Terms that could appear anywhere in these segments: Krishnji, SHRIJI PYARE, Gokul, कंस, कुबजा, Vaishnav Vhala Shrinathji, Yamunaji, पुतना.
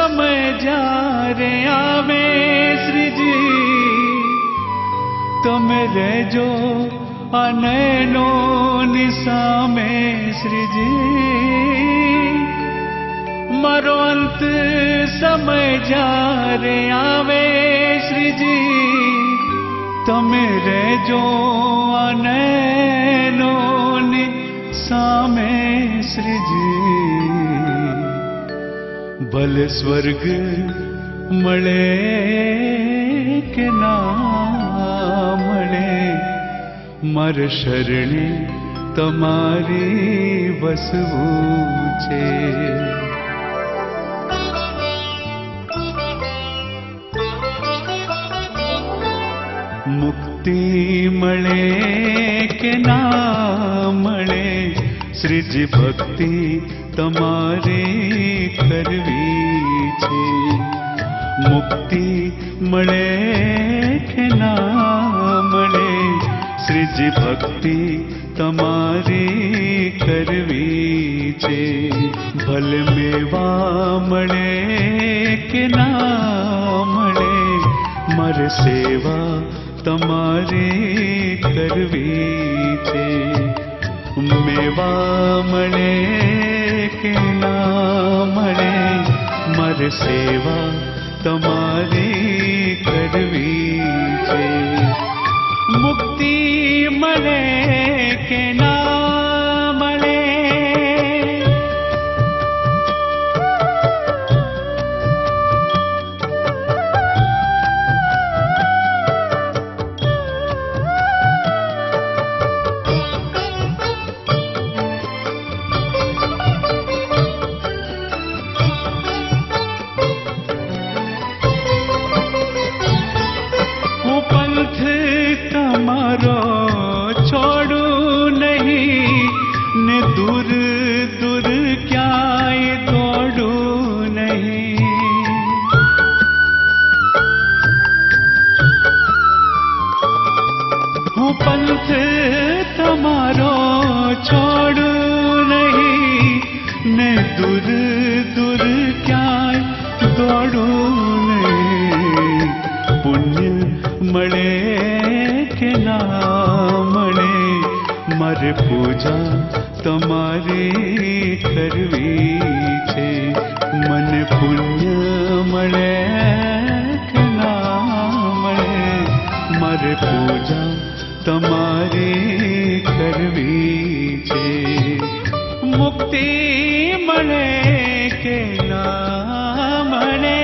समय जा रे आवे सृजी तुम रहो अनैनो निशा में सृजी मरो अंत समय जा रे आवे सृजी तुम रहो अनैनो निशा में सृजी बल स्वर्ग मले के नाम मले मर शरणे तुम्हारी बसवू छे मुक्ति मले के नाम मले सृजी भक्ति तुम्हारे करवी छे मुक्ति मले के नाम मले सृजी भक्ति तुम्हारे करवी छे भल मेवा मले के नाम मले मर सेवा तुम्हारे करवी छे मेवा मले के नाम मले मर सेवा तुम्हारी करवी छे मुक्ति मले के नाम मले पूजा तुम्हारे करवी छे मन पुण्य मले के नाम मले मर पूजा तुम्हारे करवी छे मुक्ति मले के नाम मले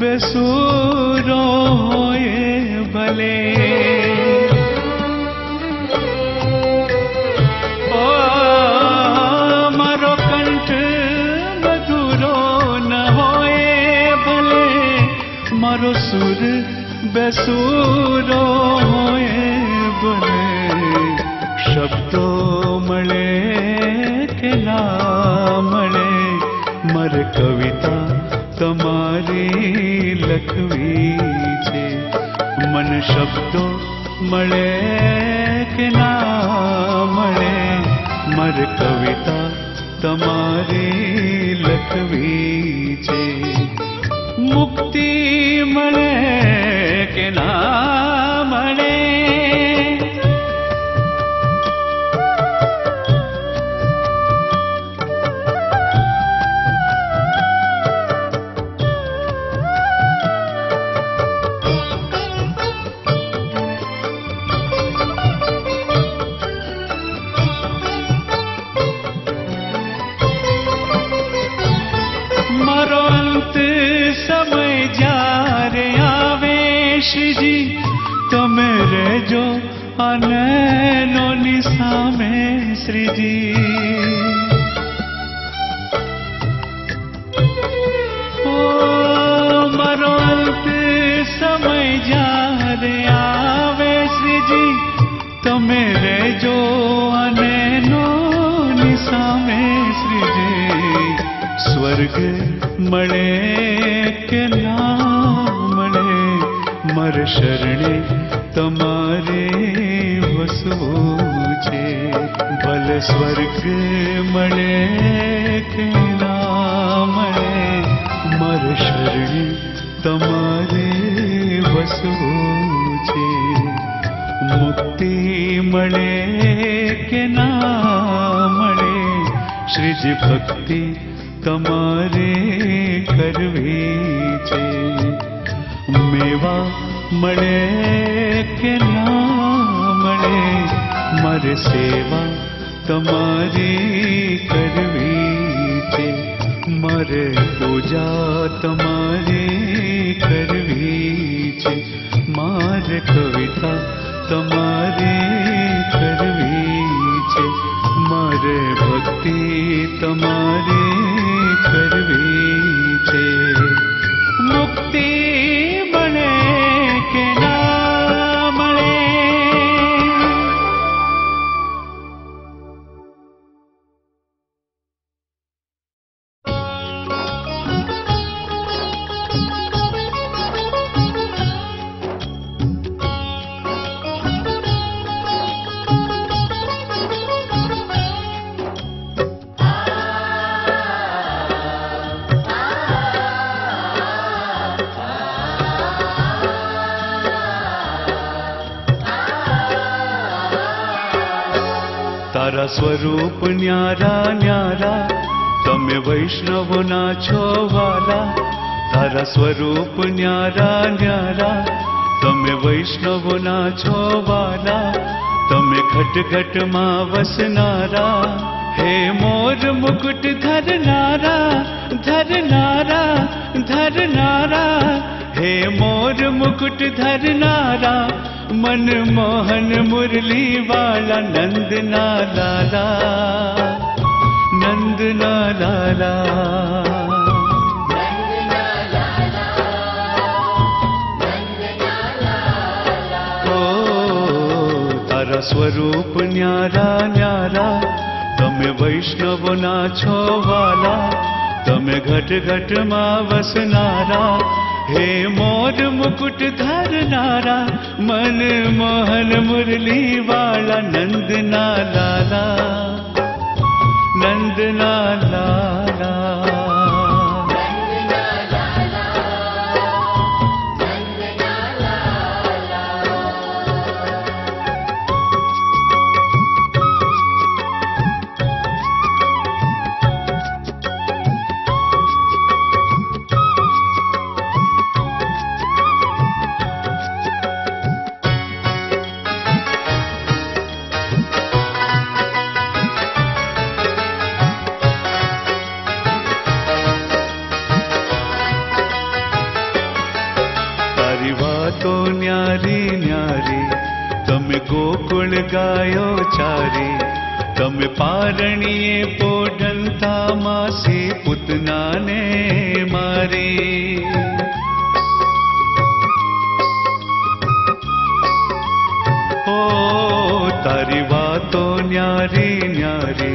बेसुरो होए भले ओ मारो कंठ मधुरो न होए भले मारो सुर बेसुरो होए भले शब्दों मले के नाम मले मर कविता तुम्हारे लखवी छे मन शब्दों मले के नाम मले मर कविता तुम्हारे लखवी छे मुक्ति मले के नाम मले सृजी ओ मेरे जो अनेनो निसामे सृजे स्वर्ग मळे के ना मळे मर शरणे तमारे वसो छे भल स्वर्ग मळे के ना मळे मर शरणे तमारे वसो छे मुक्ति मळे के ना मळे श्रीजी भक्ति तमारे करवी छे मेवा मळे के ना मळे मर सेवा तमारे करवी छे मर पूजा तमारे करवी छे मार कविता तमारे करवी छे मार भक्ति तमारे करवी छे मुक्ति मळे के ना मळे स्वरूप न्यारा न्यारा तमे वैष्णव ना छो वाला तारा स्वरूप न्यारा न्यारा तमे वैष्णव ना छो वाला तमे घट घट मां वसनारा हे मोर मुकुट धरनारा धरनारा धरनारा हे मोर मुकुट धरनारा मन मोहन मुरली वाला नंदना लाला नंदना लाला ओ तारा स्वरूप न्यारा न्यारा तमे वैष्णव ना छो वाला तमे घट घट मां वसनारा हे मोर मुकुट धरनारा मन मोहन मुरली वाला नंदना लाला नंदना लाला गायो चारी तमे पारणीए पोढंता मासी पुतना ने मारी ओ तारी वातो न्यारी न्यारी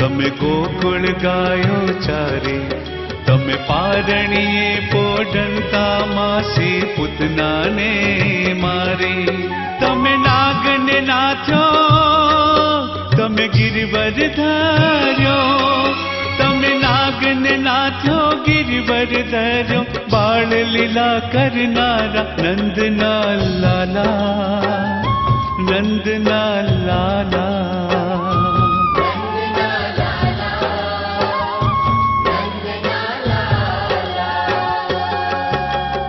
तमे गोकुल गायो चारी तमे पारणीए पोढंता मासी पुतना ने मारी तमे नागने नाथो तमे गिरिवर धरो तमे नागने नाथो गिरिवर धरो बाल लीला करनारा नंदना लाला नंदना लाला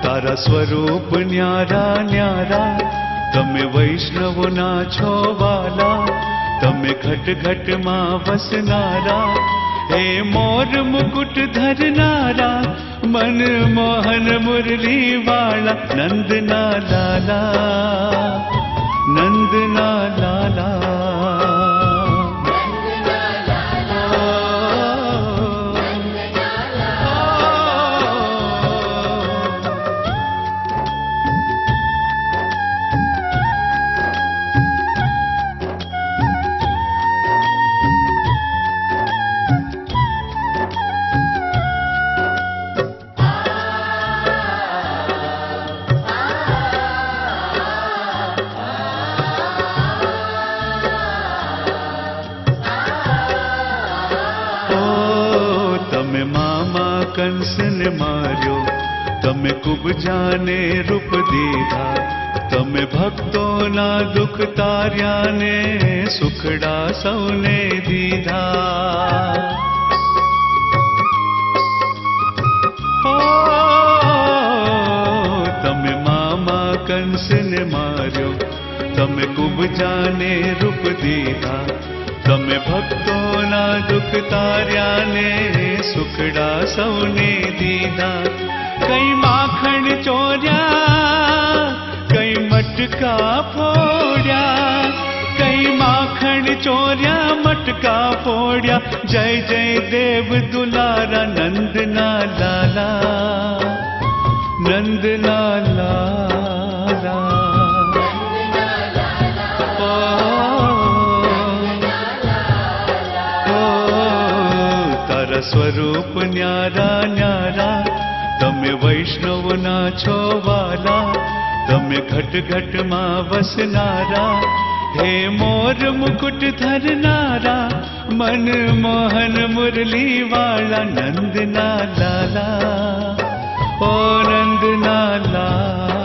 तारा स्वरूप न्यारा न्यारा तमे वैष्णव ना छो वाला तमे घट घट मां वसनारा हे मोर मुकुट धरनारा मन मोहन मुरली वाला नंदना लाला नंदना लाला कंस ने मार्यो, तमे कुबजाने रूप दीधा, तमे भक्तों ना दुख तार्या ने सुखड़ा सौने दीधा। तमे मामा कंस ने मार्यो, तमे कुबजाने रूप दीधा, तमे भक्तों ना दुख तार्या ने सुखड़ा सौने दीधा। कई माखण चोर्या, कई मटका फोड़या, कई माखण चोर्या, मटका फोड़या, जय जय देव दुलारा नंदना लाला, नंदना लाला। तारा स्वरूप न्यारा न्यारा, तमे वैष्णव ना छो वाला, तमे घट घट मां वसनारा, हे मोर मुकुट धरनारा, मन मोहन मुरली वाला, नंदना लाला, ओ नंदना लाला।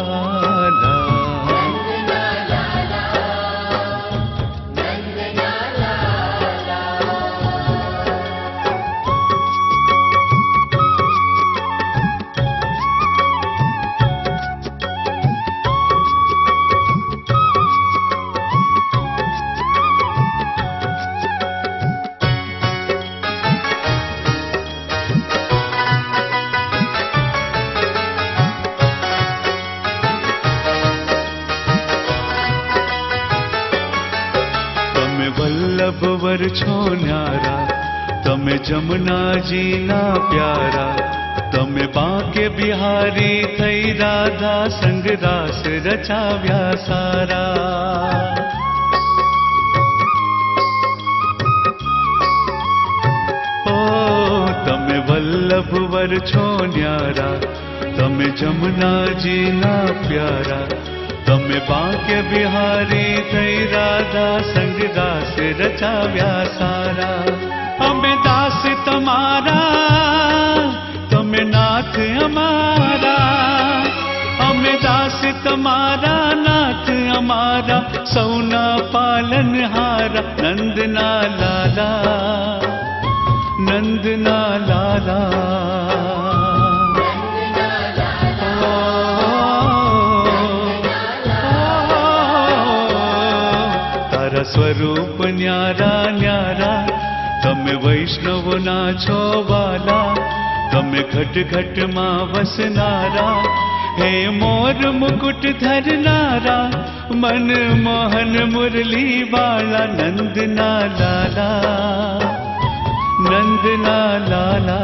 छो न्यारा, तमे जमुना जी ना प्यारा, तमे बांके बिहारी थई राधा, संग रास रचाव्या सारा। ओ तमे वल्लभ वर छो न्यारा, तमे जमुना जी ना प्यारा, तमे बांके बिहारी थई राधा, संग दास रचाव्या सारा। अमे दास तमारा, तमे नाथ अमारा, अमे दास तमारा, नाथ अमारा, सौना पालन हारा, नंदना लाला, नंदना लाला। स्वरूप न्यारा न्यारा, तमे वैष्णव ना छो वाला, तमे घट घट मां वसनारा, हे मोर मुकुट धरनारा, मन मोहन मुरली वाला, नंदना लाला, नंदना लाला।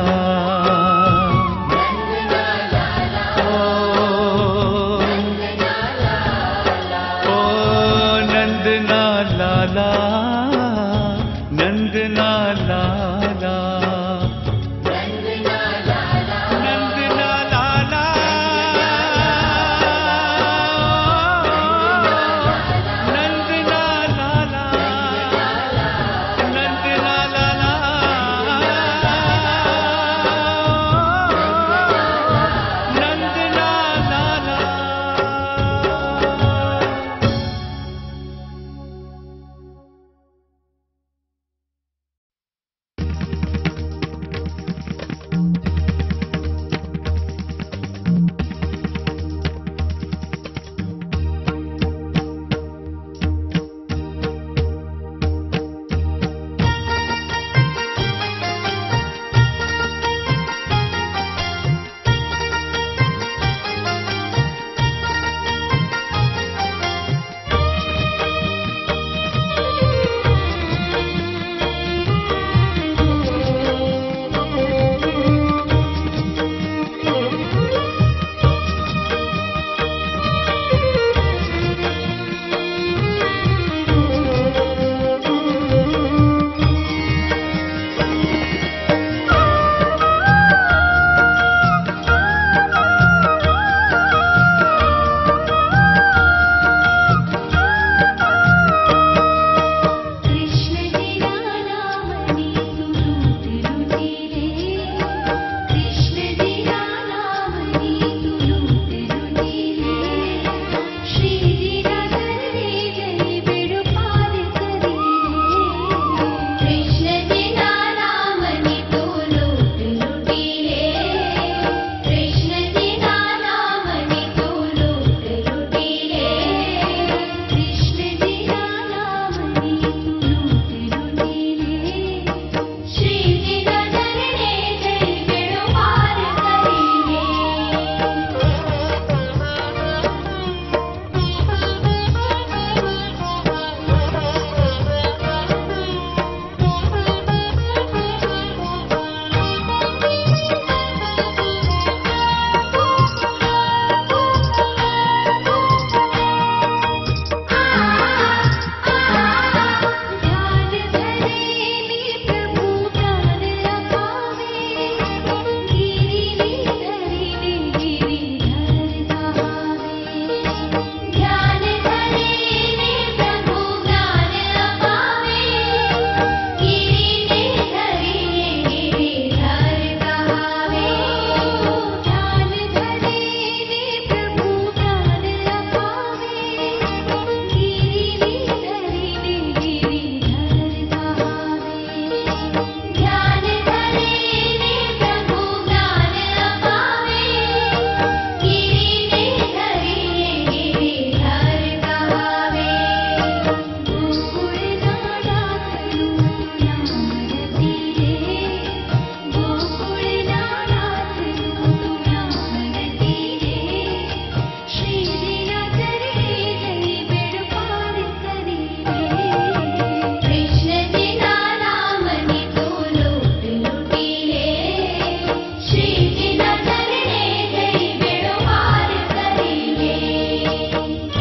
Hari.